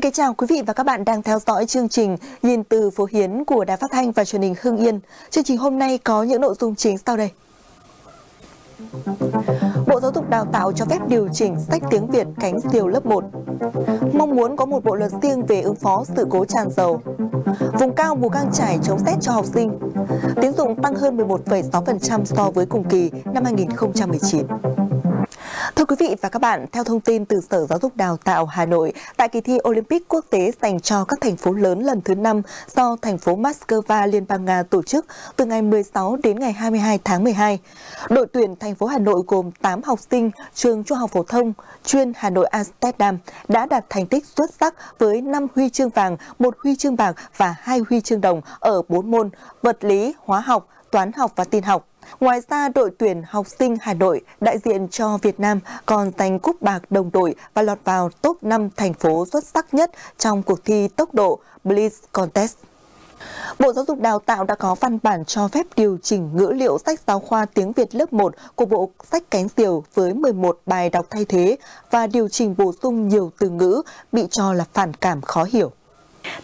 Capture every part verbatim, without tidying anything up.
Xin kính chào quý vị và các bạn đang theo dõi chương trình Nhìn từ Phố Hiến của Đài Phát Thanh và Truyền hình Hưng Yên. Chương trình hôm nay có những nội dung chính sau đây. Bộ Giáo dục Đào tạo cho phép điều chỉnh sách tiếng Việt Cánh Diều lớp một. Mong muốn có một bộ luật riêng về ứng phó sự cố tràn dầu. Vùng cao Mù Cang Chải chống rét cho học sinh. Tín dụng tăng hơn mười một phẩy sáu phần trăm so với cùng kỳ năm hai nghìn không trăm mười chín. Thưa quý vị và các bạn, theo thông tin từ Sở Giáo dục Đào tạo Hà Nội, tại kỳ thi Olympic quốc tế dành cho các thành phố lớn lần thứ năm do thành phố Moscow, Liên bang Nga tổ chức từ ngày mười sáu đến ngày hai mươi hai tháng mười hai, đội tuyển thành phố Hà Nội gồm tám học sinh trường trung học phổ thông chuyên Hà Nội Amsterdam đã đạt thành tích xuất sắc với năm huy chương vàng, một huy chương bạc và hai huy chương đồng ở bốn môn vật lý, hóa học, toán học và tin học. Ngoài ra, đội tuyển học sinh Hà Nội đại diện cho Việt Nam còn giành cúp bạc đồng đội và lọt vào top năm thành phố xuất sắc nhất trong cuộc thi tốc độ Blitz Contest. Bộ Giáo dục Đào tạo đã có văn bản cho phép điều chỉnh ngữ liệu sách giáo khoa tiếng Việt lớp một của bộ sách Cánh Diều với mười một bài đọc thay thế và điều chỉnh bổ sung nhiều từ ngữ bị cho là phản cảm khó hiểu.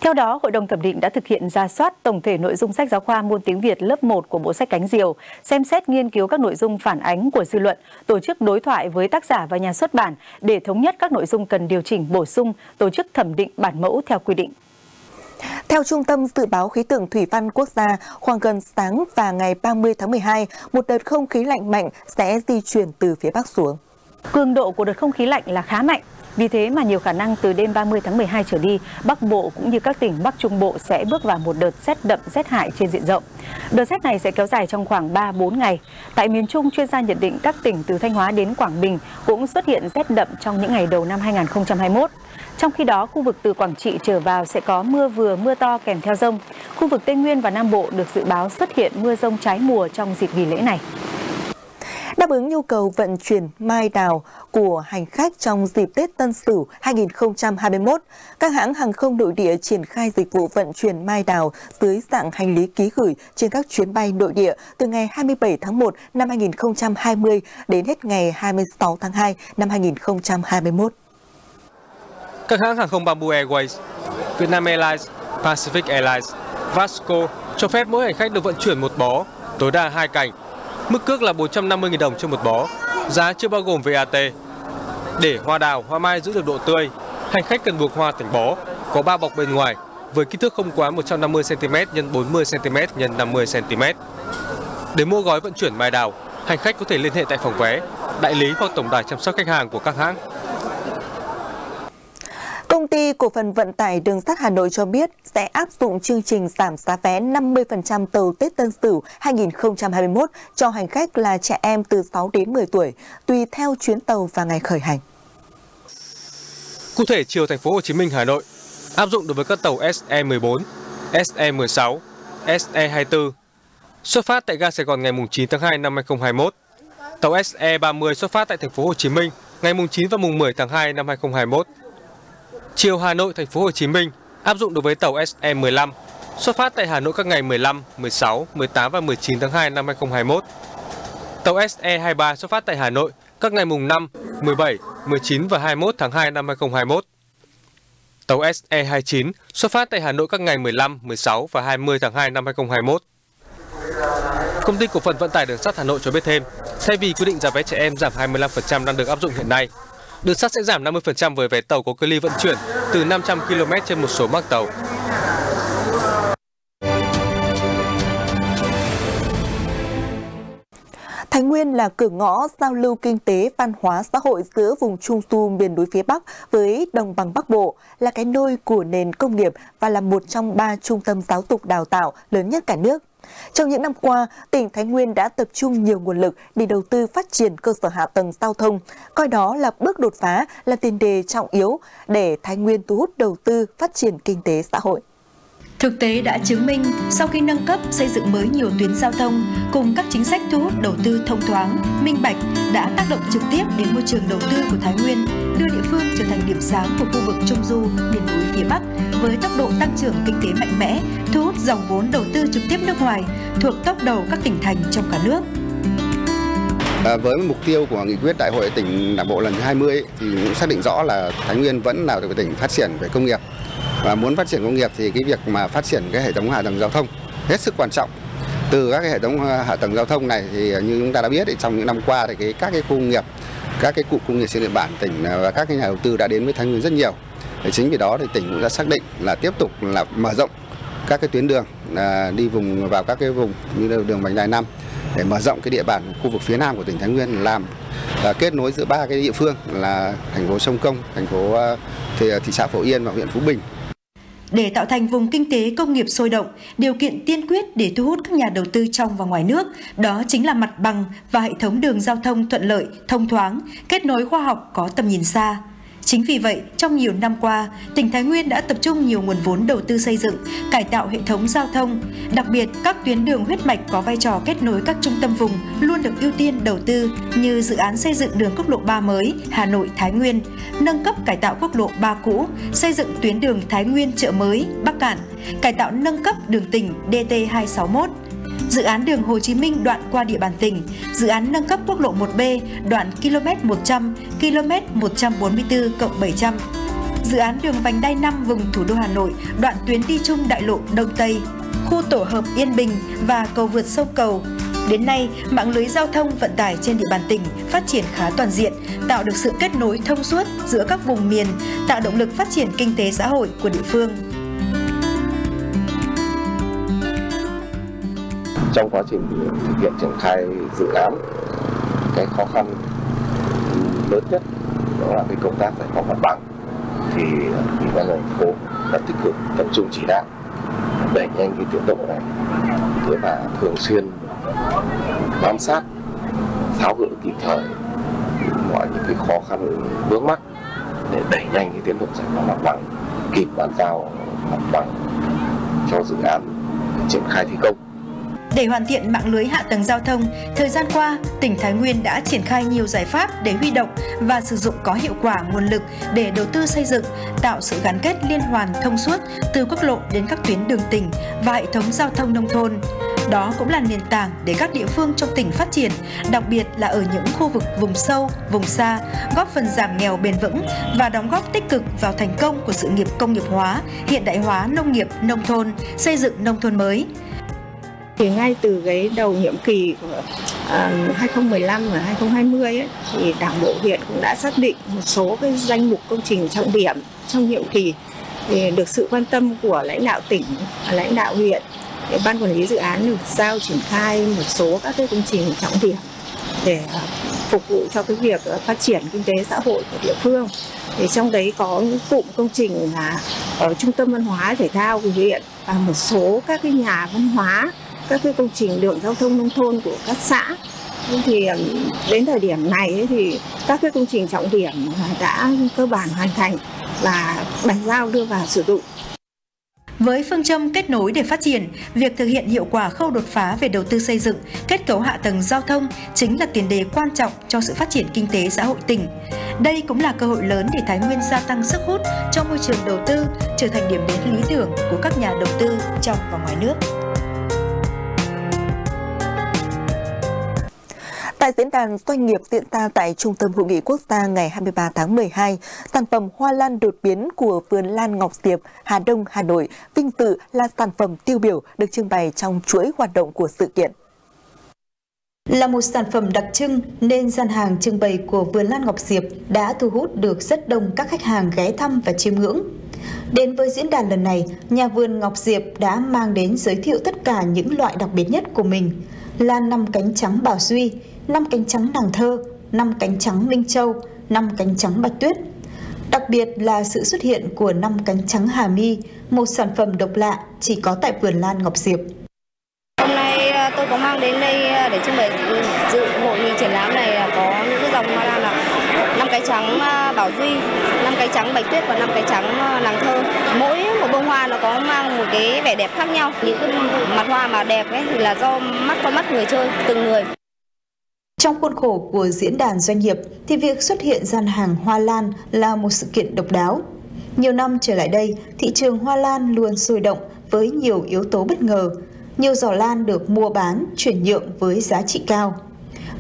Theo đó, Hội đồng Thẩm định đã thực hiện rà soát tổng thể nội dung sách giáo khoa môn tiếng Việt lớp một của bộ sách Cánh Diều, xem xét nghiên cứu các nội dung phản ánh của dư luận, tổ chức đối thoại với tác giả và nhà xuất bản để thống nhất các nội dung cần điều chỉnh bổ sung, tổ chức thẩm định bản mẫu theo quy định. Theo Trung tâm Dự báo Khí tượng Thủy văn Quốc gia, khoảng gần sáng và ngày ba mươi tháng mười hai, một đợt không khí lạnh mạnh sẽ di chuyển từ phía Bắc xuống. Cường độ của đợt không khí lạnh là khá mạnh. Vì thế mà nhiều khả năng từ đêm ba mươi tháng mười hai trở đi, Bắc Bộ cũng như các tỉnh Bắc Trung Bộ sẽ bước vào một đợt rét đậm rét hại trên diện rộng. Đợt rét này sẽ kéo dài trong khoảng ba bốn ngày. Tại miền Trung, chuyên gia nhận định các tỉnh từ Thanh Hóa đến Quảng Bình cũng xuất hiện rét đậm trong những ngày đầu năm hai nghìn không trăm hai mươi mốt. Trong khi đó, khu vực từ Quảng Trị trở vào sẽ có mưa vừa mưa to kèm theo dông. Khu vực Tây Nguyên và Nam Bộ được dự báo xuất hiện mưa dông trái mùa trong dịp nghỉ lễ này. Đáp ứng nhu cầu vận chuyển mai đào của hành khách trong dịp Tết Tân Sửu hai nghìn không trăm hai mươi mốt, các hãng hàng không nội địa triển khai dịch vụ vận chuyển mai đào dưới dạng hành lý ký gửi trên các chuyến bay nội địa từ ngày hai mươi bảy tháng một năm hai nghìn không trăm hai mươi đến hết ngày hai mươi sáu tháng hai năm hai nghìn không trăm hai mươi mốt. Các hãng hàng không Bamboo Airways, Vietnam Airlines, Pacific Airlines, Vasco cho phép mỗi hành khách được vận chuyển một bó, tối đa hai cành. Mức cước là bốn trăm năm mươi nghìn đồng trên một bó, giá chưa bao gồm vê a tê. Để hoa đào, hoa mai giữ được độ tươi, hành khách cần buộc hoa thành bó, có ba bọc bên ngoài, với kích thước không quá một trăm năm mươi xăng-ti-mét nhân bốn mươi xăng-ti-mét nhân năm mươi xăng-ti-mét. Để mua gói vận chuyển mai đào, hành khách có thể liên hệ tại phòng vé, đại lý hoặc tổng đài chăm sóc khách hàng của các hãng. Công ty Cổ phần Vận tải Đường sắt Hà Nội cho biết sẽ áp dụng chương trình giảm giá vé năm mươi phần trăm tàu Tết Tân Sửu hai nghìn không trăm hai mươi mốt cho hành khách là trẻ em từ sáu đến mười tuổi, tùy theo chuyến tàu và ngày khởi hành. Cụ thể, chiều thành phố Hồ Chí Minh Hà Nội áp dụng đối với các tàu S E mười bốn, S E mười sáu, S E hai mươi tư xuất phát tại ga Sài Gòn ngày mùng chín tháng hai năm hai nghìn không trăm hai mươi mốt. Tàu S E ba mươi xuất phát tại thành phố Hồ Chí Minh ngày mùng chín và mùng mười tháng hai năm hai nghìn không trăm hai mươi mốt. Chiều Hà Nội thành phố Hồ Chí Minh áp dụng đối với tàu S E mười lăm xuất phát tại Hà Nội các ngày mười lăm, mười sáu, mười tám và mười chín tháng hai năm hai nghìn không trăm hai mươi mốt. Tàu S E hai mươi ba xuất phát tại Hà Nội các ngày mùng năm, mười bảy, mười chín và hai mươi mốt tháng hai năm hai nghìn không trăm hai mươi mốt. Tàu S E hai mươi chín xuất phát tại Hà Nội các ngày mười lăm, mười sáu và hai mươi tháng hai năm hai nghìn không trăm hai mươi mốt. Công ty Cổ phần Vận tải Đường sắt Hà Nội cho biết thêm, thay vì quy định giá vé trẻ em giảm hai mươi lăm phần trăm đang được áp dụng hiện nay, Đường sắt sẽ giảm năm mươi phần trăm với vé tàu có cự ly vận chuyển từ năm trăm ki-lô-mét trên một số mác tàu. Thái Nguyên là cửa ngõ giao lưu kinh tế, văn hóa, xã hội giữa vùng Trung Du miền núi phía Bắc với đồng bằng Bắc Bộ, là cái nôi của nền công nghiệp và là một trong ba trung tâm giáo dục đào tạo lớn nhất cả nước. Trong những năm qua, tỉnh Thái Nguyên đã tập trung nhiều nguồn lực để đầu tư phát triển cơ sở hạ tầng giao thông, coi đó là bước đột phá, là tiền đề trọng yếu để Thái Nguyên thu hút đầu tư phát triển kinh tế xã hội. Thực tế đã chứng minh, sau khi nâng cấp xây dựng mới nhiều tuyến giao thông, cùng các chính sách thu hút đầu tư thông thoáng, minh bạch đã tác động trực tiếp đến môi trường đầu tư của Thái Nguyên, đưa địa phương trở thành điểm sáng của khu vực Trung Du, miền núi phía Bắc, với tốc độ tăng trưởng kinh tế mạnh mẽ, thu hút dòng vốn đầu tư trực tiếp nước ngoài, thuộc top đầu các tỉnh thành trong cả nước. À, với mục tiêu của nghị quyết đại hội tỉnh Đảng bộ lần hai mươi thì cũng xác định rõ là Thái Nguyên vẫn là tỉnh phát triển về công nghiệp. Và muốn phát triển công nghiệp thì cái việc mà phát triển cái hệ thống hạ tầng giao thông hết sức quan trọng. Từ các cái hệ thống hạ tầng giao thông này thì như chúng ta đã biết thì trong những năm qua thì cái các cái khu công nghiệp, các cái cụm công nghiệp trên địa bàn tỉnh và các cái nhà đầu tư đã đến với Thái Nguyên rất nhiều. Để chính vì đó thì tỉnh cũng đã xác định là tiếp tục là mở rộng các cái tuyến đường đi vùng vào các cái vùng như đường vành đai năm để mở rộng cái địa bàn khu vực phía nam của tỉnh Thái Nguyên, làm kết nối giữa ba cái địa phương là thành phố Sông Công, thành phố thì thị xã Phổ Yên và huyện Phú Bình. Để tạo thành vùng kinh tế công nghiệp sôi động, điều kiện tiên quyết để thu hút các nhà đầu tư trong và ngoài nước, đó chính là mặt bằng và hệ thống đường giao thông thuận lợi, thông thoáng, kết nối khoa học có tầm nhìn xa. Chính vì vậy, trong nhiều năm qua, tỉnh Thái Nguyên đã tập trung nhiều nguồn vốn đầu tư xây dựng, cải tạo hệ thống giao thông. Đặc biệt, các tuyến đường huyết mạch có vai trò kết nối các trung tâm vùng luôn được ưu tiên đầu tư như dự án xây dựng đường quốc lộ ba mới Hà Nội-Thái Nguyên, nâng cấp cải tạo quốc lộ ba cũ, xây dựng tuyến đường Thái Nguyên-Chợ Mới, Bắc Cạn, cải tạo nâng cấp đường tỉnh D T hai sáu mốt. Dự án đường Hồ Chí Minh đoạn qua địa bàn tỉnh, dự án nâng cấp quốc lộ một B đoạn ki lô mét một trăm, ki lô mét một trăm bốn mươi tư cộng bảy trăm, dự án đường vành đai năm vùng thủ đô Hà Nội đoạn tuyến đi chung đại lộ Đông Tây, khu tổ hợp Yên Bình và cầu vượt sông Cầu. Đến nay, mạng lưới giao thông vận tải trên địa bàn tỉnh phát triển khá toàn diện, tạo được sự kết nối thông suốt giữa các vùng miền, tạo động lực phát triển kinh tế xã hội của địa phương. Trong quá trình thực hiện triển khai dự án, cái khó khăn lớn nhất đó là cái công tác giải phóng mặt bằng, thì ủy ban thành phố đã tích cực tập trung chỉ đạo đẩy nhanh cái tiến độ này, thế và thường xuyên bám sát, tháo gỡ kịp thời mọi những cái khó khăn vướng mắc để đẩy nhanh cái tiến độ giải phóng mặt bằng, kịp bàn giao mặt bằng cho dự án triển khai thi công. Để hoàn thiện mạng lưới hạ tầng giao thông, thời gian qua, tỉnh Thái Nguyên đã triển khai nhiều giải pháp để huy động và sử dụng có hiệu quả nguồn lực để đầu tư xây dựng, tạo sự gắn kết liên hoàn thông suốt từ quốc lộ đến các tuyến đường tỉnh và hệ thống giao thông nông thôn. Đó cũng là nền tảng để các địa phương trong tỉnh phát triển, đặc biệt là ở những khu vực vùng sâu, vùng xa, góp phần giảm nghèo bền vững và đóng góp tích cực vào thành công của sự nghiệp công nghiệp hóa, hiện đại hóa nông nghiệp, nông thôn, xây dựng nông thôn mới. Thì ngay từ cái đầu nhiệm kỳ của hai không một năm và hai không hai không ấy, thì Đảng bộ huyện cũng đã xác định một số cái danh mục công trình trọng điểm trong nhiệm kỳ, thì được sự quan tâm của lãnh đạo tỉnh, lãnh đạo huyện, ban quản lý dự án được giao triển khai một số các cái công trình trọng điểm để phục vụ cho cái việc phát triển kinh tế xã hội của địa phương. Thì trong đấy có những cụm công trình là ở trung tâm văn hóa thể thao của huyện và một số các cái nhà văn hóa, các cái công trình đường giao thông nông thôn của các xã. Thì đến thời điểm này thì các cái công trình trọng điểm đã cơ bản hoàn thành và bàn giao đưa vào sử dụng. Với phương châm kết nối để phát triển, việc thực hiện hiệu quả khâu đột phá về đầu tư xây dựng, kết cấu hạ tầng giao thông chính là tiền đề quan trọng cho sự phát triển kinh tế xã hội tỉnh. Đây cũng là cơ hội lớn để Thái Nguyên gia tăng sức hút trong môi trường đầu tư, trở thành điểm đến lý tưởng của các nhà đầu tư trong và ngoài nước. Tại diễn đàn doanh nghiệp diễn ra tại Trung tâm Hội nghị Quốc gia ngày hai mươi ba tháng mười hai, sản phẩm hoa lan đột biến của Vườn Lan Ngọc Diệp, Hà Đông, Hà Nội vinh dự là sản phẩm tiêu biểu được trưng bày trong chuỗi hoạt động của sự kiện. Là một sản phẩm đặc trưng nên gian hàng trưng bày của Vườn Lan Ngọc Diệp đã thu hút được rất đông các khách hàng ghé thăm và chiêm ngưỡng. Đến với diễn đàn lần này, nhà vườn Ngọc Diệp đã mang đến giới thiệu tất cả những loại đặc biệt nhất của mình là năm cánh trắng Bảo Duy, năm cánh trắng Nàng Thơ, năm cánh trắng Minh Châu, năm cánh trắng Bạch Tuyết. Đặc biệt là sự xuất hiện của năm cánh trắng Hà Mi, một sản phẩm độc lạ chỉ có tại Vườn Lan Ngọc Diệp. Hôm nay tôi có mang đến đây để trưng bày dự hội nghị triển lãm này có những cái dòng hoa lan là năm cánh trắng Bảo Duy, năm cánh trắng Bạch Tuyết và năm cánh trắng Nàng Thơ. Mỗi một bông hoa nó có mang một cái vẻ đẹp khác nhau. Những cái mặt hoa mà đẹp ấy thì là do mắt con mắt người chơi từng người. Trong khuôn khổ của diễn đàn doanh nghiệp thì việc xuất hiện gian hàng hoa lan là một sự kiện độc đáo. Nhiều năm trở lại đây, thị trường hoa lan luôn sôi động với nhiều yếu tố bất ngờ. Nhiều giỏ lan được mua bán, chuyển nhượng với giá trị cao.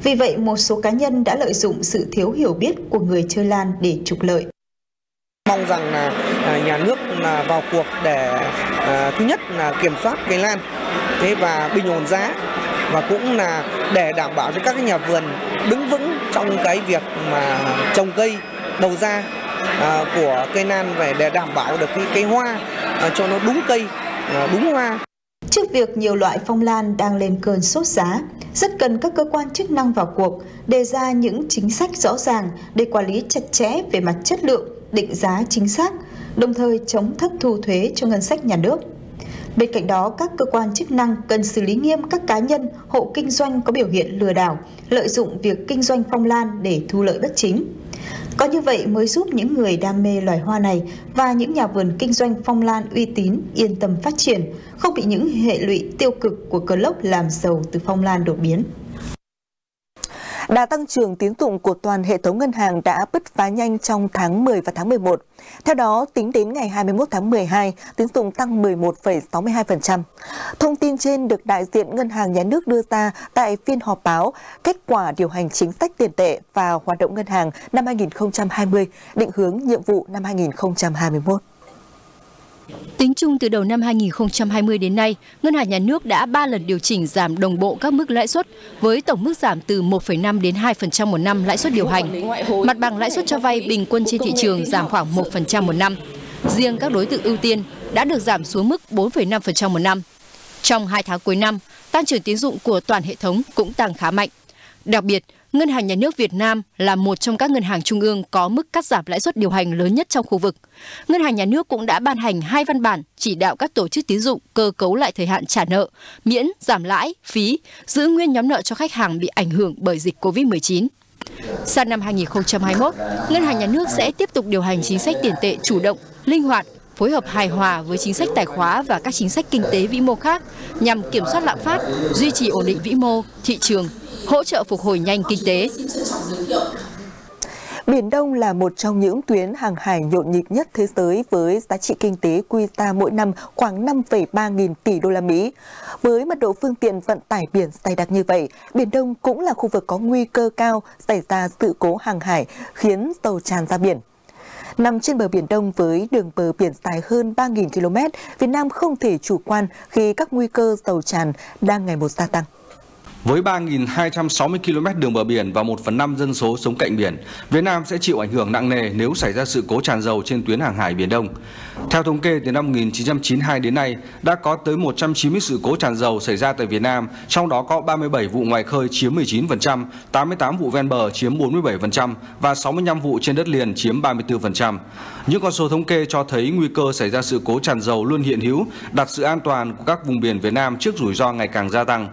Vì vậy, một số cá nhân đã lợi dụng sự thiếu hiểu biết của người chơi lan để trục lợi. Mong rằng là nhà nước là vào cuộc để à, thứ nhất là kiểm soát cái lan thế và bình ổn giá, và cũng là để đảm bảo cho các cái nhà vườn đứng vững trong cái việc mà trồng cây đầu ra à, của cây lan, về để đảm bảo được cái, cái hoa à, cho nó đúng cây, à, đúng hoa. Trước việc nhiều loại phong lan đang lên cơn sốt giá, rất cần các cơ quan chức năng vào cuộc, đề ra những chính sách rõ ràng để quản lý chặt chẽ về mặt chất lượng, định giá chính xác, đồng thời chống thất thu thuế cho ngân sách nhà nước. Bên cạnh đó, các cơ quan chức năng cần xử lý nghiêm các cá nhân, hộ kinh doanh có biểu hiện lừa đảo, lợi dụng việc kinh doanh phong lan để thu lợi bất chính. Có như vậy mới giúp những người đam mê loài hoa này và những nhà vườn kinh doanh phong lan uy tín yên tâm phát triển, không bị những hệ lụy tiêu cực của cơn lốc làm giàu từ phong lan đột biến. Đà tăng trưởng tín dụng của toàn hệ thống ngân hàng đã bứt phá nhanh trong tháng mười và tháng mười một. Theo đó, tính đến ngày hai mươi mốt tháng mười hai, tín dụng tăng mười một phẩy sáu mươi hai phần trăm. Thông tin trên được đại diện Ngân hàng Nhà nước đưa ra tại phiên họp báo kết quả điều hành chính sách tiền tệ và hoạt động ngân hàng năm hai nghìn không trăm hai mươi, định hướng nhiệm vụ năm hai nghìn không trăm hai mươi mốt. Tính chung từ đầu năm hai nghìn không trăm hai mươi đến nay, Ngân hàng Nhà nước đã ba lần điều chỉnh giảm đồng bộ các mức lãi suất với tổng mức giảm từ một phẩy năm đến hai phần trăm một năm lãi suất điều hành. Mặt bằng lãi suất cho vay bình quân trên thị trường giảm khoảng một phần trăm một năm. Riêng các đối tượng ưu tiên đã được giảm xuống mức bốn phẩy năm phần trăm một năm. Trong hai tháng cuối năm, tăng trưởng tín dụng của toàn hệ thống cũng tăng khá mạnh. Đặc biệt, Ngân hàng Nhà nước Việt Nam là một trong các ngân hàng trung ương có mức cắt giảm lãi suất điều hành lớn nhất trong khu vực. Ngân hàng Nhà nước cũng đã ban hành hai văn bản chỉ đạo các tổ chức tín dụng cơ cấu lại thời hạn trả nợ, miễn, giảm lãi, phí, giữ nguyên nhóm nợ cho khách hàng bị ảnh hưởng bởi dịch Covid mười chín. Sang năm hai nghìn không trăm hai mươi mốt, Ngân hàng Nhà nước sẽ tiếp tục điều hành chính sách tiền tệ chủ động, linh hoạt, phối hợp hài hòa với chính sách tài khóa và các chính sách kinh tế vĩ mô khác nhằm kiểm soát lạm phát, duy trì ổn định vĩ mô, thị trường, hỗ trợ phục hồi nhanh kinh tế. Biển Đông là một trong những tuyến hàng hải nhộn nhịp nhất thế giới với giá trị kinh tế quy ra mỗi năm khoảng năm phẩy ba nghìn tỷ đô la Mỹ. Với mật độ phương tiện vận tải biển dày đặc như vậy, Biển Đông cũng là khu vực có nguy cơ cao xảy ra sự cố hàng hải khiến tàu tràn ra biển. Nằm trên bờ Biển Đông với đường bờ biển dài hơn ba nghìn ki lô mét, Việt Nam không thể chủ quan khi các nguy cơ tàu tràn đang ngày một gia tăng. Với ba nghìn hai trăm sáu mươi ki lô mét đường bờ biển và một phần năm dân số sống cạnh biển, Việt Nam sẽ chịu ảnh hưởng nặng nề nếu xảy ra sự cố tràn dầu trên tuyến hàng hải Biển Đông. Theo thống kê, từ năm một nghìn chín trăm chín mươi hai đến nay, đã có tới một trăm chín mươi sự cố tràn dầu xảy ra tại Việt Nam, trong đó có ba mươi bảy vụ ngoài khơi chiếm mười chín phần trăm, tám mươi tám vụ ven bờ chiếm bốn mươi bảy phần trăm và sáu mươi lăm vụ trên đất liền chiếm ba mươi tư phần trăm. Những con số thống kê cho thấy nguy cơ xảy ra sự cố tràn dầu luôn hiện hữu, đặt sự an toàn của các vùng biển Việt Nam trước rủi ro ngày càng gia tăng.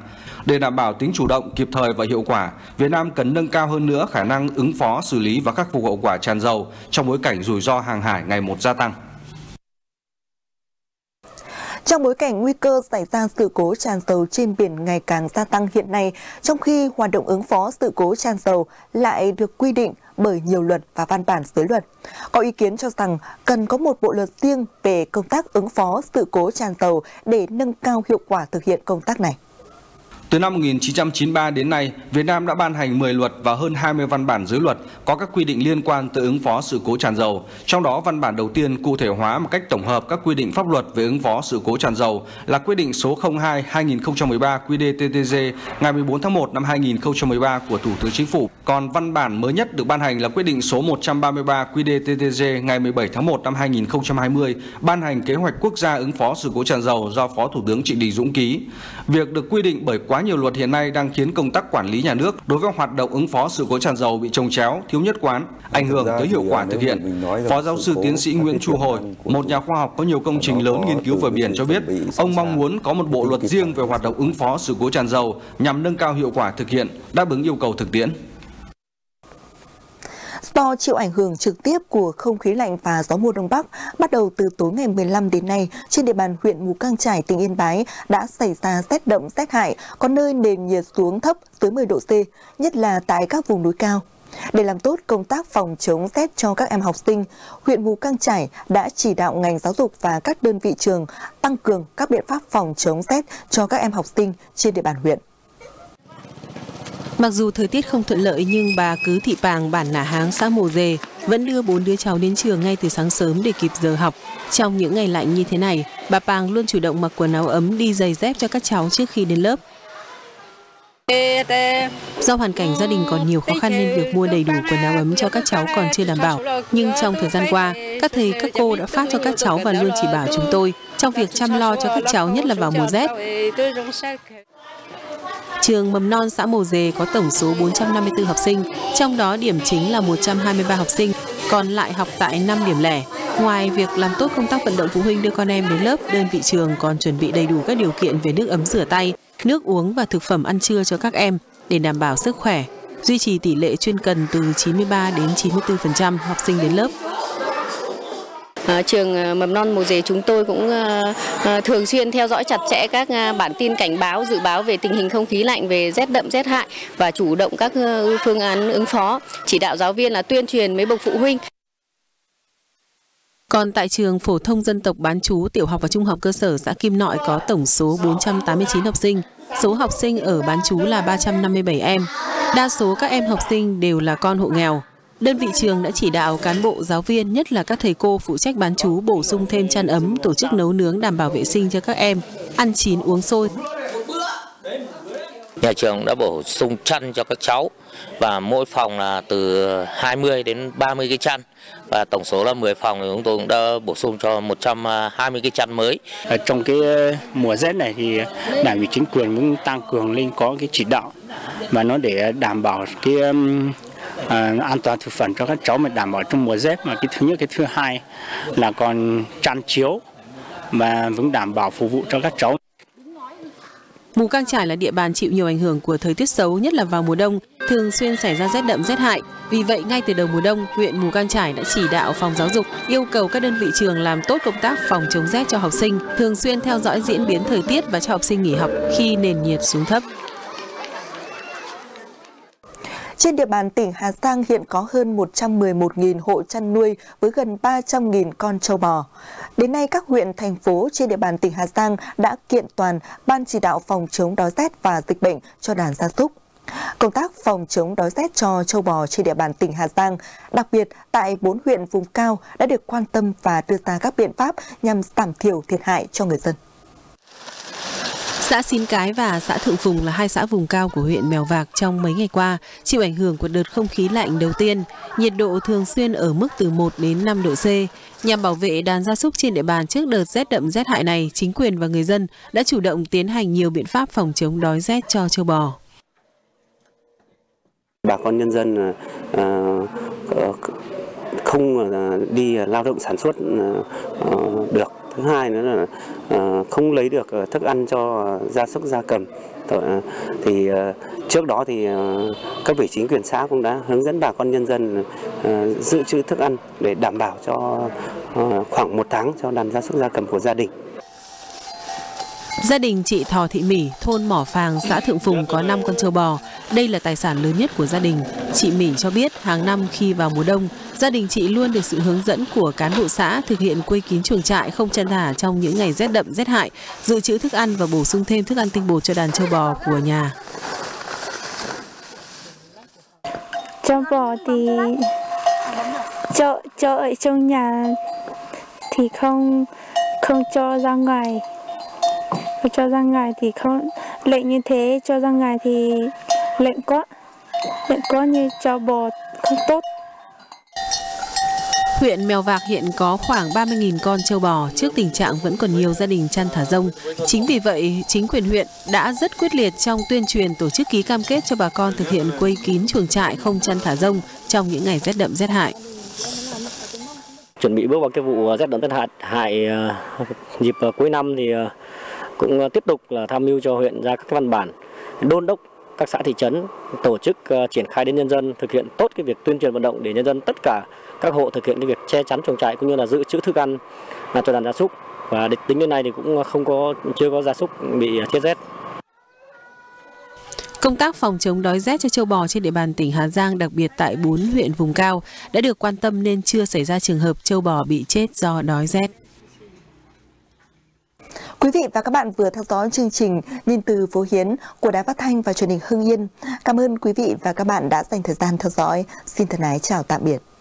Để đảm bảo tính chủ động, kịp thời và hiệu quả, Việt Nam cần nâng cao hơn nữa khả năng ứng phó, xử lý và khắc phục hậu quả tràn dầu trong bối cảnh rủi ro hàng hải ngày một gia tăng. Trong bối cảnh nguy cơ xảy ra sự cố tràn dầu trên biển ngày càng gia tăng hiện nay, trong khi hoạt động ứng phó sự cố tràn dầu lại được quy định bởi nhiều luật và văn bản dưới luật. Có ý kiến cho rằng cần có một bộ luật riêng về công tác ứng phó sự cố tràn dầu để nâng cao hiệu quả thực hiện công tác này. Từ năm một nghìn chín trăm chín mươi ba đến nay, Việt Nam đã ban hành mười luật và hơn hai mươi văn bản dưới luật có các quy định liên quan tới ứng phó sự cố tràn dầu. Trong đó, văn bản đầu tiên cụ thể hóa một cách tổng hợp các quy định pháp luật về ứng phó sự cố tràn dầu là quyết định số không hai trên hai nghìn không trăm mười ba quy đê tê tê giê ngày mười bốn tháng một năm hai nghìn không trăm mười ba của Thủ tướng Chính phủ. Còn văn bản mới nhất được ban hành là quyết định số một trăm ba mươi ba quy đê tê tê giê ngày mười bảy tháng một năm hai nghìn không trăm hai mươi ban hành kế hoạch quốc gia ứng phó sự cố tràn dầu do Phó Thủ tướng Trịnh Đình Dũng ký. Việc được quy định bởi quá nhiều luật hiện nay đang khiến công tác quản lý nhà nước đối với hoạt động ứng phó sự cố tràn dầu bị chồng chéo, thiếu nhất quán, ảnh hưởng tới hiệu quả thực hiện. Phó giáo sư tiến sĩ Nguyễn Chu Hồi, một nhà khoa học có nhiều công trình lớn nghiên cứu về biển cho biết, ông mong muốn có một bộ luật riêng về hoạt động ứng phó sự cố tràn dầu nhằm nâng cao hiệu quả thực hiện, đáp ứng yêu cầu thực tiễn. Do chịu ảnh hưởng trực tiếp của không khí lạnh và gió mùa Đông Bắc, bắt đầu từ tối ngày mười lăm đến nay, trên địa bàn huyện Mù Cang Chải, tỉnh Yên Bái đã xảy ra rét đậm rét hại, có nơi nền nhiệt xuống thấp tới mười độ C, nhất là tại các vùng núi cao. Để làm tốt công tác phòng chống rét cho các em học sinh, huyện Mù Cang Chải đã chỉ đạo ngành giáo dục và các đơn vị trường tăng cường các biện pháp phòng chống rét cho các em học sinh trên địa bàn huyện. Mặc dù thời tiết không thuận lợi nhưng bà Cứ Thị Pàng, bản Nà Háng, xã Mồ Dề vẫn đưa bốn đứa cháu đến trường ngay từ sáng sớm để kịp giờ học. Trong những ngày lạnh như thế này, bà Pàng luôn chủ động mặc quần áo ấm, đi giày dép cho các cháu trước khi đến lớp. Do hoàn cảnh gia đình còn nhiều khó khăn nên việc mua đầy đủ quần áo ấm cho các cháu còn chưa đảm bảo. Nhưng trong thời gian qua, các thầy các cô đã phát cho các cháu và luôn chỉ bảo chúng tôi trong việc chăm lo cho các cháu, nhất là vào mùa rét. Trường mầm non xã Mồ Dề có tổng số bốn trăm năm mươi tư học sinh, trong đó điểm chính là một trăm hai mươi ba học sinh, còn lại học tại năm điểm lẻ. Ngoài việc làm tốt công tác vận động phụ huynh đưa con em đến lớp, đơn vị trường còn chuẩn bị đầy đủ các điều kiện về nước ấm rửa tay, nước uống và thực phẩm ăn trưa cho các em để đảm bảo sức khỏe, duy trì tỷ lệ chuyên cần từ chín mươi ba đến chín mươi tư phần trăm học sinh đến lớp. À, trường mầm non Mồ Dề chúng tôi cũng à, thường xuyên theo dõi chặt chẽ các à, bản tin cảnh báo, dự báo về tình hình không khí lạnh, về rét đậm, rét hại và chủ động các à, phương án ứng phó, chỉ đạo giáo viên là tuyên truyền với bậc phụ huynh. Còn tại trường phổ thông dân tộc bán trú, tiểu học và trung học cơ sở xã Kim Nội có tổng số bốn trăm tám mươi chín học sinh. Số học sinh ở bán trú là ba trăm năm mươi bảy em. Đa số các em học sinh đều là con hộ nghèo. Đơn vị trường đã chỉ đạo cán bộ giáo viên, nhất là các thầy cô phụ trách bán trú bổ sung thêm chăn ấm, tổ chức nấu nướng đảm bảo vệ sinh cho các em, ăn chín uống sôi. Nhà trường đã bổ sung chăn cho các cháu và mỗi phòng là từ hai mươi đến ba mươi cái chăn, và tổng số là mười phòng thì chúng tôi cũng đã bổ sung cho một trăm hai mươi cái chăn mới. Ở trong cái mùa rét này thì Đảng ủy chính quyền cũng tăng cường lên có cái chỉ đạo mà nó để đảm bảo cái À, an toàn thực phẩm cho các cháu, mà đảm bảo trong mùa rét. Mà cái thứ nhất, cái thứ hai là còn chăn chiếu mà vẫn đảm bảo phục vụ cho các cháu. Mù Cang Chải là địa bàn chịu nhiều ảnh hưởng của thời tiết xấu, nhất là vào mùa đông, thường xuyên xảy ra rét đậm rét hại. Vì vậy, ngay từ đầu mùa đông, huyện Mù Cang Chải đã chỉ đạo phòng giáo dục yêu cầu các đơn vị trường làm tốt công tác phòng chống rét cho học sinh, thường xuyên theo dõi diễn biến thời tiết và cho học sinh nghỉ học khi nền nhiệt xuống thấp. Trên địa bàn tỉnh Hà Giang hiện có hơn một trăm mười một nghìn hộ chăn nuôi với gần ba trăm nghìn con trâu bò. Đến nay, các huyện, thành phố trên địa bàn tỉnh Hà Giang đã kiện toàn Ban chỉ đạo phòng chống đói rét và dịch bệnh cho đàn gia súc. Công tác phòng chống đói rét cho trâu bò trên địa bàn tỉnh Hà Giang, đặc biệt tại bốn huyện vùng cao, đã được quan tâm và đưa ra các biện pháp nhằm giảm thiểu thiệt hại cho người dân. Xã Xín Cái và xã Thượng Phùng là hai xã vùng cao của huyện Mèo Vạc trong mấy ngày qua chịu ảnh hưởng của đợt không khí lạnh đầu tiên, nhiệt độ thường xuyên ở mức từ một đến năm độ C. Nhằm bảo vệ đàn gia súc trên địa bàn trước đợt rét đậm rét hại này, chính quyền và người dân đã chủ động tiến hành nhiều biện pháp phòng chống đói rét cho trâu bò. Bà con nhân dân không đi lao động sản xuất được. Thứ hai nữa là không lấy được thức ăn cho gia súc gia cầm. Thì trước đó thì các vị chính quyền xã cũng đã hướng dẫn bà con nhân dân dự trữ thức ăn để đảm bảo cho khoảng một tháng cho đàn gia súc gia cầm của gia đình. Gia đình chị Thò Thị Mỹ, thôn Mỏ Phàng, xã Thượng Phùng có năm con trâu bò. Đây là tài sản lớn nhất của gia đình. Chị Mỹ cho biết hàng năm khi vào mùa đông, gia đình chị luôn được sự hướng dẫn của cán bộ xã thực hiện quây kín chuồng trại không chăn thả trong những ngày rét đậm rét hại, dự trữ thức ăn và bổ sung thêm thức ăn tinh bột cho đàn trâu bò của nhà. Trâu bò thì cho cho ở trong nhà thì không không cho ra ngoài. Cho ra ngoài thì không lệnh như thế, cho ra ngoài thì lệnh quá, lệnh quá như cho bò không tốt. Huyện Mèo Vạc hiện có khoảng ba mươi nghìn con trâu bò, trước tình trạng vẫn còn nhiều gia đình chăn thả rông. Chính vì vậy, chính quyền huyện đã rất quyết liệt trong tuyên truyền, tổ chức ký cam kết cho bà con thực hiện quây kín chuồng trại không chăn thả rông trong những ngày rét đậm rét hại. Chuẩn bị bước vào cái vụ rét đậm rét hại, hại dịp cuối năm thì cũng tiếp tục là tham mưu cho huyện ra các văn bản đôn đốc các xã thị trấn tổ chức triển khai đến nhân dân thực hiện tốt cái việc tuyên truyền vận động để nhân dân tất cả các hộ thực hiện cái việc che chắn chuồng trại cũng như là giữ trữ thức ăn cho đàn gia súc, và tính đến nay thì cũng không có chưa có gia súc bị chết rét. Công tác phòng chống đói rét cho trâu bò trên địa bàn tỉnh Hà Giang, đặc biệt tại bốn huyện vùng cao, đã được quan tâm nên chưa xảy ra trường hợp trâu bò bị chết do đói rét. Quý vị và các bạn vừa theo dõi chương trình Nhìn từ Phố Hiến của Đài Phát Thanh và Truyền hình Hưng Yên. Cảm ơn quý vị và các bạn đã dành thời gian theo dõi. Xin thân ái chào tạm biệt.